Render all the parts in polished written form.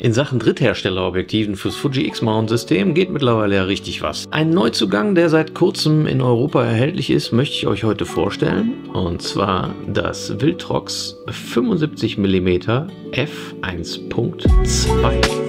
In Sachen Drittherstellerobjektiven fürs Fuji X-Mount-System geht mittlerweile ja richtig was. Einen Neuzugang, der seit kurzem in Europa erhältlich ist, möchte ich euch heute vorstellen. Und zwar das Viltrox 75mm f1.2.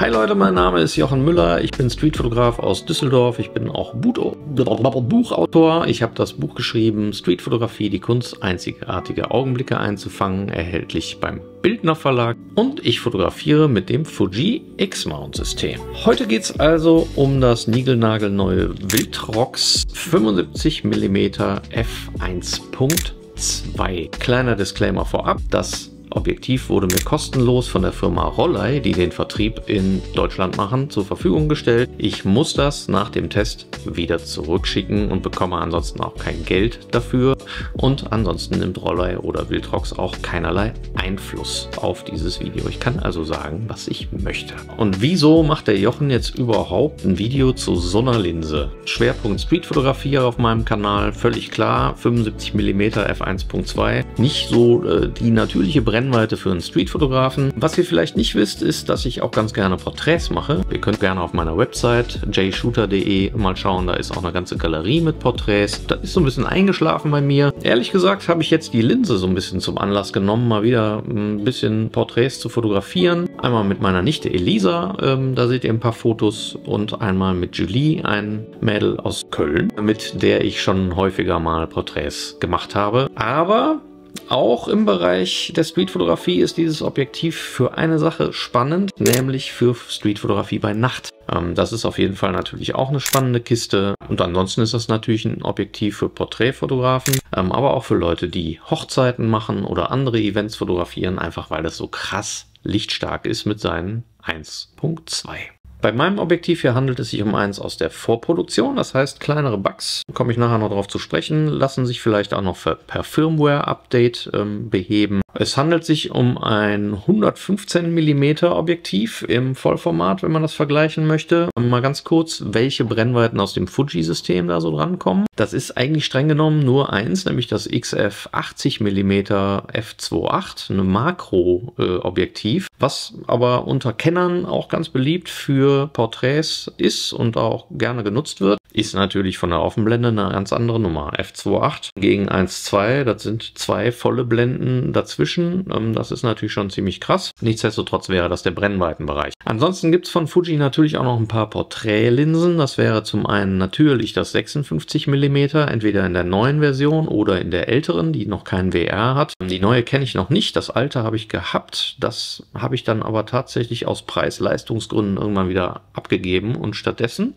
Hi Leute, mein Name ist Jochen Müller, ich bin Streetfotograf aus Düsseldorf, ich bin auch Buchautor, ich habe das Buch geschrieben, Streetfotografie, die Kunst, einzigartige Augenblicke einzufangen, erhältlich beim Bildner Verlag, und ich fotografiere mit dem Fuji X-Mount System. Heute geht es also um das niegelnagelneue Viltrox 75mm f1.2. Kleiner Disclaimer vorab, das Objektiv wurde mir kostenlos von der Firma Rollei, die den Vertrieb in Deutschland machen, zur Verfügung gestellt. Ich muss das nach dem Test wieder zurückschicken und bekomme ansonsten auch kein Geld dafür. Und ansonsten nimmt Rollei oder Viltrox auch keinerlei Einfluss auf dieses Video. Ich kann also sagen, was ich möchte. Und wieso macht der Jochen jetzt überhaupt ein Video zu so einer Linse? Schwerpunkt Streetfotografie auf meinem Kanal, völlig klar, 75mm f1.2, nicht so die natürliche Brennweite für einen Streetfotografen. Was ihr vielleicht nicht wisst, ist, dass ich auch ganz gerne Porträts mache. Ihr könnt gerne auf meiner Website jayshooter.de mal schauen, da ist auch eine ganze Galerie mit Porträts. Das ist so ein bisschen eingeschlafen bei mir. Ehrlich gesagt habe ich jetzt die Linse so ein bisschen zum Anlass genommen, mal wieder ein bisschen Porträts zu fotografieren. Einmal mit meiner Nichte Elisa, da seht ihr ein paar Fotos, und einmal mit Julie, ein Mädel aus Köln, mit der ich schon häufiger mal Porträts gemacht habe. Aber auch im Bereich der Streetfotografie ist dieses Objektiv für eine Sache spannend, nämlich für Streetfotografie bei Nacht. Das ist auf jeden Fall natürlich auch eine spannende Kiste, und ansonsten ist das natürlich ein Objektiv für Porträtfotografen, aber auch für Leute, die Hochzeiten machen oder andere Events fotografieren, einfach weil das so krass lichtstark ist mit seinen 1.2. Bei meinem Objektiv hier handelt es sich um eins aus der Vorproduktion, das heißt, kleinere Bugs, komme ich nachher noch darauf zu sprechen, lassen sich vielleicht auch noch per Firmware-Update beheben. Es handelt sich um ein 115 mm Objektiv im Vollformat, wenn man das vergleichen möchte. Mal ganz kurz, welche Brennweiten aus dem Fuji-System da so drankommen. Das ist eigentlich streng genommen nur eins, nämlich das XF 80 mm f2.8, ein Makro-Objektiv, was aber unter Kennern auch ganz beliebt für Porträts ist und auch gerne genutzt wird. Ist natürlich von der Offenblende eine ganz andere Nummer. f2.8 gegen 1.2, das sind zwei volle Blenden dazwischen. Das ist natürlich schon ziemlich krass. Nichtsdestotrotz wäre das der Brennweitenbereich. Ansonsten gibt es von Fuji natürlich auch noch ein paar Porträtlinsen. Das wäre zum einen natürlich das 56mm, entweder in der neuen Version oder in der älteren, die noch kein WR hat. Die neue kenne ich noch nicht, das alte habe ich gehabt. Das habe ich dann aber tatsächlich aus Preis-Leistungsgründen irgendwann wieder abgegeben und stattdessen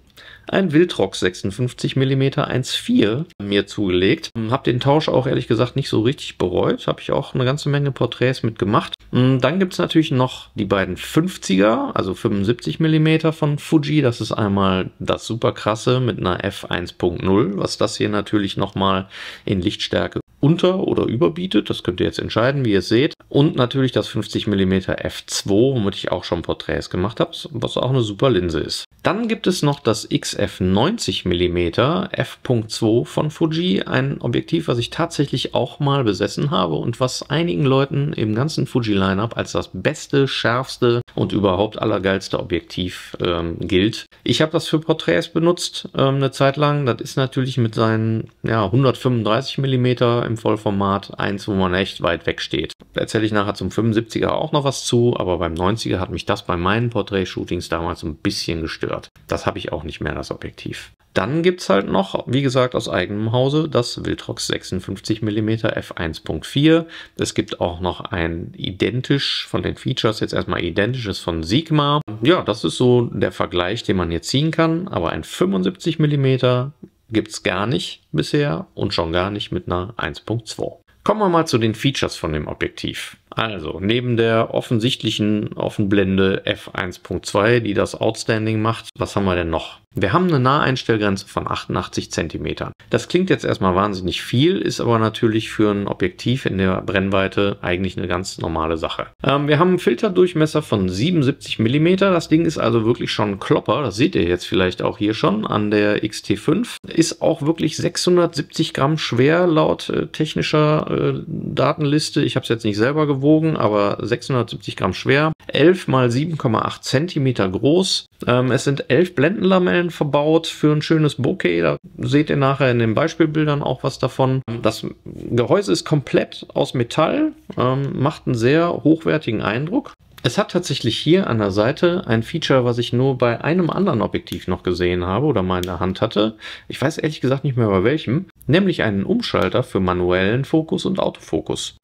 ein Viltrox 56mm 1.4 mir zugelegt. Habe den Tausch auch ehrlich gesagt nicht so richtig bereut. Habe ich auch eine ganze Menge Porträts mitgemacht. Dann gibt es natürlich noch die beiden 50er, also 75mm von Fuji. Das ist einmal das super krasse mit einer f1.0, was das hier natürlich nochmal in Lichtstärke unter- oder überbietet. Das könnt ihr jetzt entscheiden, wie ihr es seht. Und natürlich das 50mm f2, womit ich auch schon Porträts gemacht habe, was auch eine super Linse ist. Dann gibt es noch das XF 90mm f.2 von Fuji, ein Objektiv, was ich tatsächlich auch mal besessen habe und was einigen Leuten im ganzen Fuji-Lineup als das beste, schärfste und überhaupt allergeilste Objektiv gilt. Ich habe das für Porträts benutzt eine Zeit lang. Das ist natürlich mit seinen 135mm im Vollformat eins, wo man echt weit weg steht. Da erzähle ich nachher zum 75er auch noch was zu, aber beim 90er hat mich das bei meinen Porträtshootings damals ein bisschen gestört. Das habe ich auch nicht mehr, das Objektiv. Dann gibt es halt noch, wie gesagt, aus eigenem Hause das Viltrox 56mm f1.4. Es gibt auch noch ein identisch, von den Features jetzt erstmal identisches von Sigma. Ja, das ist so der Vergleich, den man jetzt ziehen kann, aber ein 75mm gibt es gar nicht bisher und schon gar nicht mit einer 1.2. Kommen wir mal zu den Features von dem Objektiv. Also, neben der offensichtlichen Offenblende f1.2, die das Outstanding macht, was haben wir denn noch? Wir haben eine Naheinstellgrenze von 88 cm. Das klingt jetzt erstmal wahnsinnig viel, ist aber natürlich für ein Objektiv in der Brennweite eigentlich eine ganz normale Sache. Wir haben einen Filterdurchmesser von 77 mm. Das Ding ist also wirklich schon ein Klopper. Das seht ihr jetzt vielleicht auch hier schon an der X-T5. Ist auch wirklich 670 Gramm schwer laut technischer Datenliste. Ich habe es jetzt nicht selber gewogen, aber 670 Gramm schwer. 11 x 7,8 cm groß. Es sind 11 Blendenlamellen verbaut für ein schönes Bokeh. Da seht ihr nachher in den Beispielbildern auch was davon. Das Gehäuse ist komplett aus Metall, macht einen sehr hochwertigen Eindruck. Es hat tatsächlich hier an der Seite ein Feature, was ich nur bei einem anderen Objektiv noch gesehen habe oder mal in der Hand hatte. Ich weiß ehrlich gesagt nicht mehr bei welchem. Nämlich einen Umschalter für manuellen Fokus und Autofokus.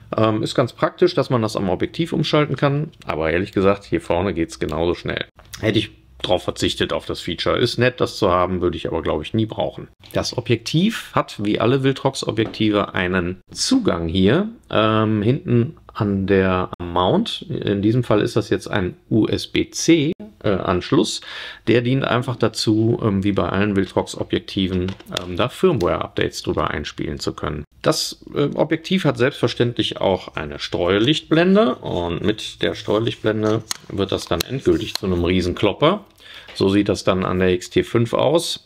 Ist ganz praktisch, dass man das am Objektiv umschalten kann. Aber ehrlich gesagt, hier vorne geht es genauso schnell. Hätte ich drauf verzichtet auf das Feature. Ist nett, das zu haben, würde ich aber, glaube ich, nie brauchen. Das Objektiv hat, wie alle Viltrox-Objektive, einen Zugang hier. Hinten an der Mount. In diesem Fall ist das jetzt ein USB-C Anschluss. Der dient einfach dazu, wie bei allen Viltrox-Objektiven, da Firmware-Updates drüber einspielen zu können. Das Objektiv hat selbstverständlich auch eine Streulichtblende und mit der Streulichtblende wird das dann endgültig zu einem Riesenklopper. So sieht das dann an der X-T5 aus.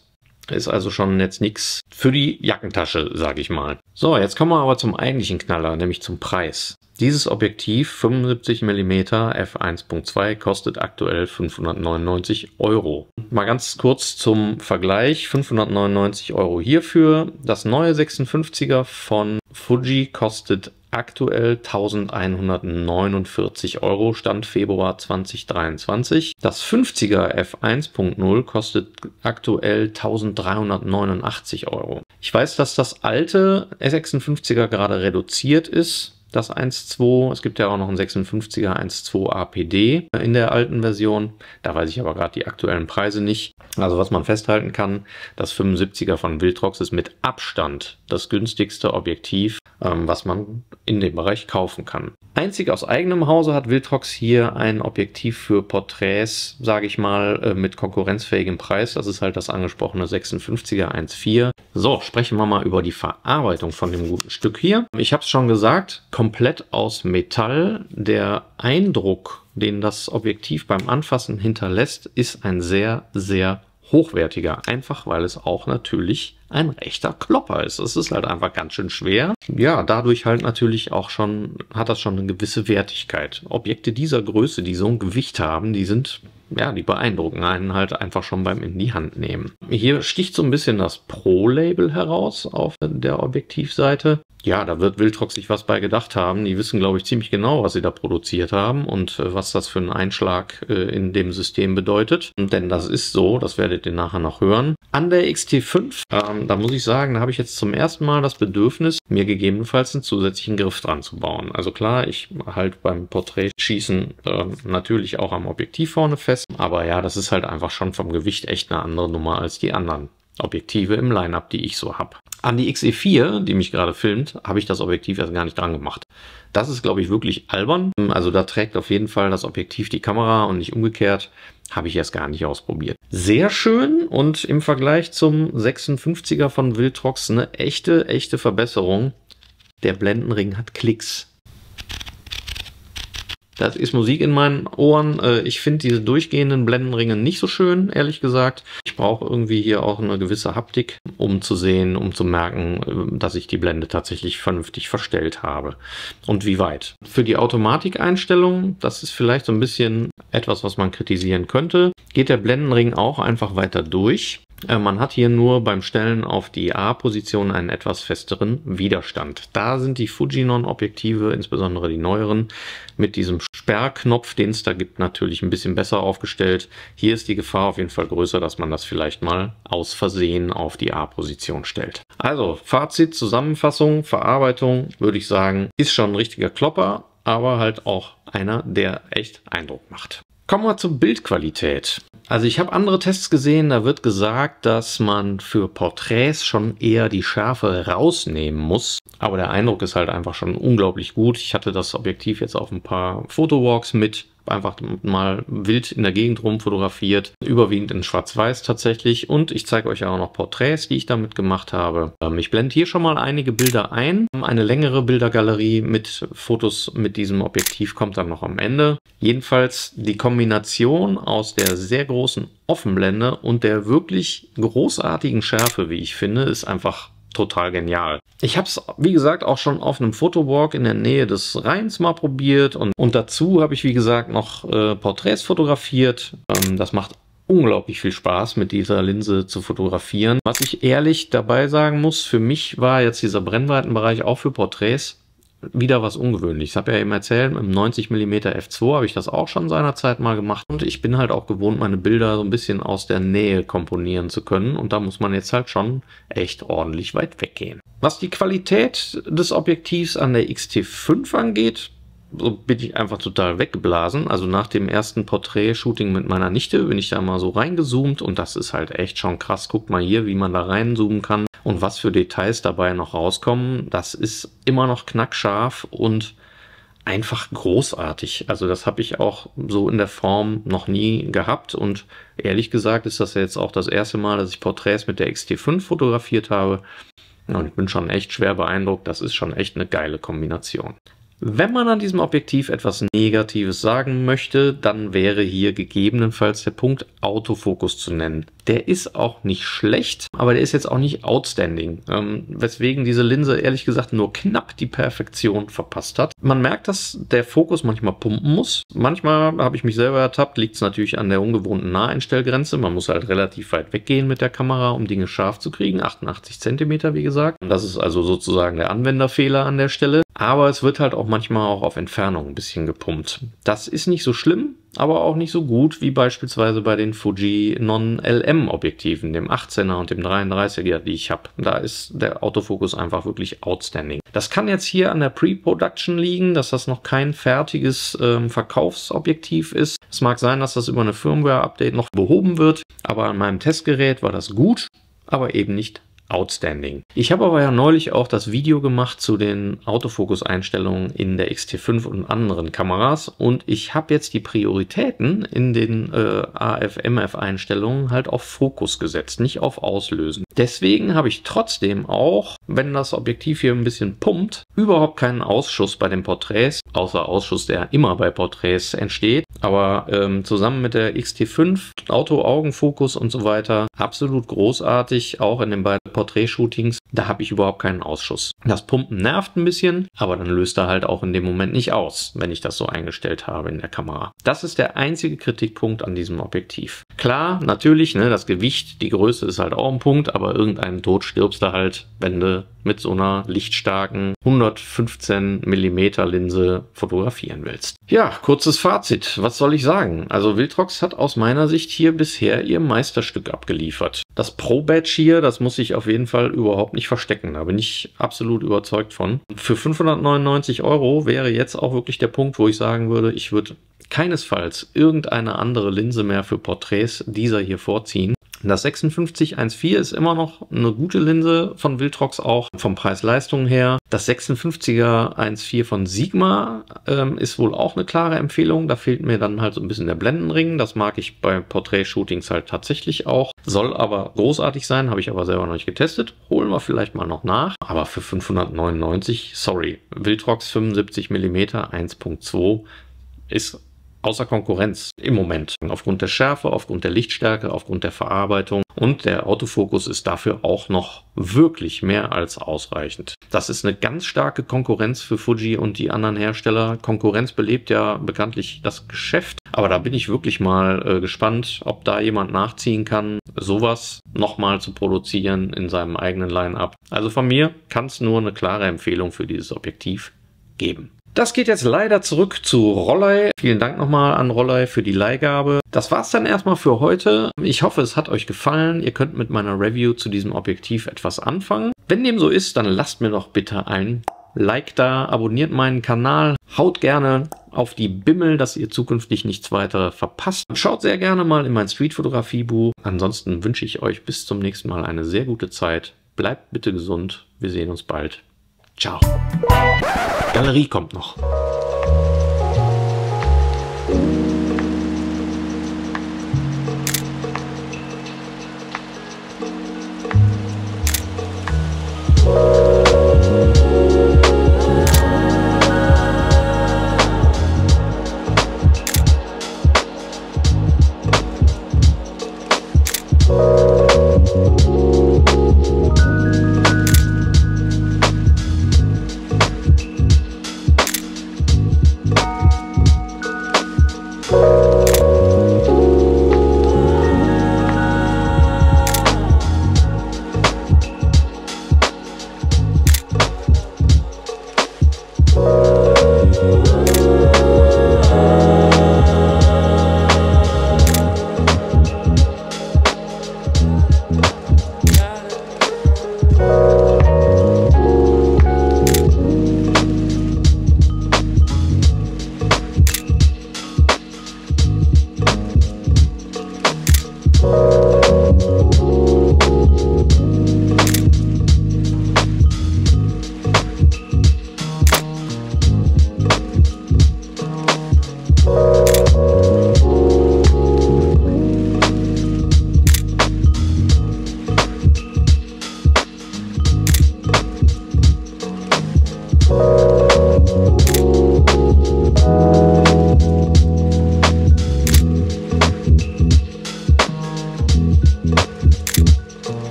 Ist also schon jetzt nichts für die Jackentasche, sage ich mal. So, jetzt kommen wir aber zum eigentlichen Knaller, nämlich zum Preis. Dieses Objektiv 75 mm f1.2 kostet aktuell 599 Euro. Mal ganz kurz zum Vergleich, 599 Euro hierfür. Das neue 56er von Fuji kostet aktuell 1149 Euro, Stand Februar 2023. Das 50er f1.0 kostet aktuell 1389 Euro. Ich weiß, dass das alte S56er gerade reduziert ist. Das 1.2, es gibt ja auch noch einen 56er 1.2 APD in der alten Version. Da weiß ich aber gerade die aktuellen Preise nicht. Also was man festhalten kann, das 75er von Viltrox ist mit Abstand das günstigste Objektiv, was man in dem Bereich kaufen kann. Einzig aus eigenem Hause hat Viltrox hier ein Objektiv für Porträts, sage ich mal, mit konkurrenzfähigem Preis. Das ist halt das angesprochene 56er 1.4. So, sprechen wir mal über die Verarbeitung von dem guten Stück hier. Ich habe es schon gesagt, komplett aus Metall. Der Eindruck, den das Objektiv beim Anfassen hinterlässt, ist ein sehr, sehr hochwertiger. Einfach, weil es auch natürlich ein rechter Klopper ist. Es ist halt einfach ganz schön schwer. Ja, dadurch halt natürlich auch schon, hat das schon eine gewisse Wertigkeit. Objekte dieser Größe, die so ein Gewicht haben, die sind, ja, die beeindrucken einen halt einfach schon beim in die Hand nehmen. Hier sticht so ein bisschen das Pro-Label heraus auf der Objektivseite. Ja, da wird Viltrox sich was bei gedacht haben. Die wissen, glaube ich, ziemlich genau, was sie da produziert haben und was das für einen Einschlag in dem System bedeutet. Denn das ist so, das werdet ihr nachher noch hören. An der X-T5, da muss ich sagen, da habe ich jetzt zum ersten Mal das Bedürfnis, mir gegebenenfalls einen zusätzlichen Griff dran zu bauen. Also klar, ich halte beim Porträtschießen natürlich auch am Objektiv vorne fest. Aber ja, das ist halt einfach schon vom Gewicht echt eine andere Nummer als die anderen Objektive im Line-Up, die ich so habe. An die X-E4, die mich gerade filmt, habe ich das Objektiv erst gar nicht dran gemacht. Das ist, glaube ich, wirklich albern. Also da trägt auf jeden Fall das Objektiv die Kamera und nicht umgekehrt. Habe ich erst gar nicht ausprobiert. Sehr schön und im Vergleich zum 56er von Viltrox eine echte Verbesserung. Der Blendenring hat Klicks. Das ist Musik in meinen Ohren. Ich finde diese durchgehenden Blendenringe nicht so schön, ehrlich gesagt. Ich brauche irgendwie hier auch eine gewisse Haptik, um zu sehen, um zu merken, dass ich die Blende tatsächlich vernünftig verstellt habe. Und wie weit. Für die Automatikeinstellung, das ist vielleicht so ein bisschen etwas, was man kritisieren könnte, geht der Blendenring auch einfach weiter durch. Man hat hier nur beim Stellen auf die A-Position einen etwas festeren Widerstand. Da sind die Fujinon-Objektive, insbesondere die neueren, mit diesem Sperrknopf, den es da gibt, natürlich ein bisschen besser aufgestellt. Hier ist die Gefahr auf jeden Fall größer, dass man das vielleicht mal aus Versehen auf die A-Position stellt. Also Fazit, Zusammenfassung, Verarbeitung, würde ich sagen, ist schon ein richtiger Klopper, aber halt auch einer, der echt Eindruck macht. Kommen wir zur Bildqualität. Also ich habe andere Tests gesehen, da wird gesagt, dass man für Porträts schon eher die Schärfe rausnehmen muss. Aber der Eindruck ist halt einfach schon unglaublich gut. Ich hatte das Objektiv jetzt auf ein paar Fotowalks mit. Habe einfach mal wild in der Gegend rum fotografiert, überwiegend in Schwarz-Weiß tatsächlich. Und ich zeige euch ja auch noch Porträts, die ich damit gemacht habe. Ich blende hier schon mal einige Bilder ein. Eine längere Bildergalerie mit Fotos mit diesem Objektiv kommt dann noch am Ende. Jedenfalls die Kombination aus der sehr großen Offenblende und der wirklich großartigen Schärfe, wie ich finde, ist einfach total genial. Ich habe es, wie gesagt, auch schon auf einem Fotowalk in der Nähe des Rheins mal probiert und dazu habe ich, wie gesagt, noch Porträts fotografiert. Das macht unglaublich viel Spaß, mit dieser Linse zu fotografieren. Was ich ehrlich dabei sagen muss, für mich war jetzt dieser Brennweitenbereich auch für Porträts wieder was Ungewöhnliches. Ich habe ja eben erzählt, mit dem 90mm F2 habe ich das auch schon seinerzeit mal gemacht und ich bin halt auch gewohnt, meine Bilder so ein bisschen aus der Nähe komponieren zu können und da muss man jetzt halt schon echt ordentlich weit weggehen. Was die Qualität des Objektivs an der X-T5 angeht, so bin ich einfach total weggeblasen. Also nach dem ersten Porträt-Shooting mit meiner Nichte bin ich da mal so reingezoomt und das ist halt echt schon krass. Guckt mal hier, wie man da reinzoomen kann und was für Details dabei noch rauskommen. Das ist immer noch knackscharf und einfach großartig. Also das habe ich auch so in der Form noch nie gehabt und ehrlich gesagt ist das jetzt auch das erste Mal, dass ich Porträts mit der X-T5 fotografiert habe und ich bin schon echt schwer beeindruckt. Das ist schon echt eine geile Kombination. Wenn man an diesem Objektiv etwas Negatives sagen möchte, dann wäre hier gegebenenfalls der Punkt Autofokus zu nennen. Der ist auch nicht schlecht, aber der ist jetzt auch nicht outstanding, weswegen diese Linse ehrlich gesagt nur knapp die Perfektion verpasst hat. Man merkt, dass der Fokus manchmal pumpen muss. Manchmal habe ich mich selber ertappt, liegt es natürlich an der ungewohnten Naheinstellgrenze. Man muss halt relativ weit weggehen mit der Kamera, um Dinge scharf zu kriegen. 88 cm, wie gesagt. Das ist also sozusagen der Anwenderfehler an der Stelle. Aber es wird halt auch manchmal auch auf Entfernung ein bisschen gepumpt. Das ist nicht so schlimm, aber auch nicht so gut wie beispielsweise bei den Fuji Non-LM-Objektiven, dem 18er und dem 33er, die ich habe. Da ist der Autofokus einfach wirklich outstanding. Das kann jetzt hier an der Pre-Production liegen, dass das noch kein fertiges Verkaufsobjektiv ist. Es mag sein, dass das über eine Firmware-Update noch behoben wird, aber an meinem Testgerät war das gut, aber eben nicht outstanding. Ich habe aber ja neulich auch das Video gemacht zu den Autofokus-Einstellungen in der X-T5 und anderen Kameras und ich habe jetzt die Prioritäten in den AF-MF-Einstellungen halt auf Fokus gesetzt, nicht auf Auslösen. Deswegen habe ich trotzdem auch, wenn das Objektiv hier ein bisschen pumpt, überhaupt keinen Ausschuss bei den Porträts, außer Ausschuss, der immer bei Porträts entsteht, aber zusammen mit der X-T5, Auto-Augenfokus und so weiter, absolut großartig, auch in den beiden Porträt-Shootings, da habe ich überhaupt keinen Ausschuss. Das Pumpen nervt ein bisschen, aber dann löst er halt auch in dem Moment nicht aus, wenn ich das so eingestellt habe in der Kamera. Das ist der einzige Kritikpunkt an diesem Objektiv. Klar, natürlich, ne, das Gewicht, die Größe ist halt auch ein Punkt, aber irgendeinen Tod stirbst du halt, wenn du mit so einer lichtstarken 115 mm Linse fotografieren willst. Ja, kurzes Fazit. Was soll ich sagen? Also Viltrox hat aus meiner Sicht hier bisher ihr Meisterstück abgeliefert. Das Pro-Badge hier, das muss ich auf jeden Fall überhaupt nicht verstecken. Da bin ich absolut überzeugt von. Für 599 € wäre jetzt auch wirklich der Punkt, wo ich sagen würde, ich würde keinesfalls irgendeine andere Linse mehr für Porträts dieser hier vorziehen. Das 56-1.4 ist immer noch eine gute Linse von Viltrox, auch vom Preis-Leistung her. Das 56er 1.4 von Sigma ist wohl auch eine klare Empfehlung. Da fehlt mir dann halt so ein bisschen der Blendenring. Das mag ich bei Portrait-Shootings halt tatsächlich auch. Soll aber großartig sein, habe ich aber selber noch nicht getestet. Holen wir vielleicht mal noch nach. Aber für 599, sorry, Viltrox 75mm 1.2 ist außer Konkurrenz im Moment. Aufgrund der Schärfe, aufgrund der Lichtstärke, aufgrund der Verarbeitung und der Autofokus ist dafür auch noch wirklich mehr als ausreichend. Das ist eine ganz starke Konkurrenz für Fuji und die anderen Hersteller. Konkurrenz belebt ja bekanntlich das Geschäft, aber da bin ich wirklich mal gespannt, ob da jemand nachziehen kann, sowas nochmal zu produzieren in seinem eigenen Line-Up. Also von mir kann es nur eine klare Empfehlung für dieses Objektiv geben. Das geht jetzt leider zurück zu Rollei. Vielen Dank nochmal an Rollei für die Leihgabe. Das war's dann erstmal für heute. Ich hoffe, es hat euch gefallen. Ihr könnt mit meiner Review zu diesem Objektiv etwas anfangen. Wenn dem so ist, dann lasst mir doch bitte ein Like da, abonniert meinen Kanal, haut gerne auf die Bimmel, dass ihr zukünftig nichts weiter verpasst. Schaut sehr gerne mal in mein Street-Fotografie-Buch. Ansonsten wünsche ich euch bis zum nächsten Mal eine sehr gute Zeit. Bleibt bitte gesund. Wir sehen uns bald. Ciao. Galerie kommt noch.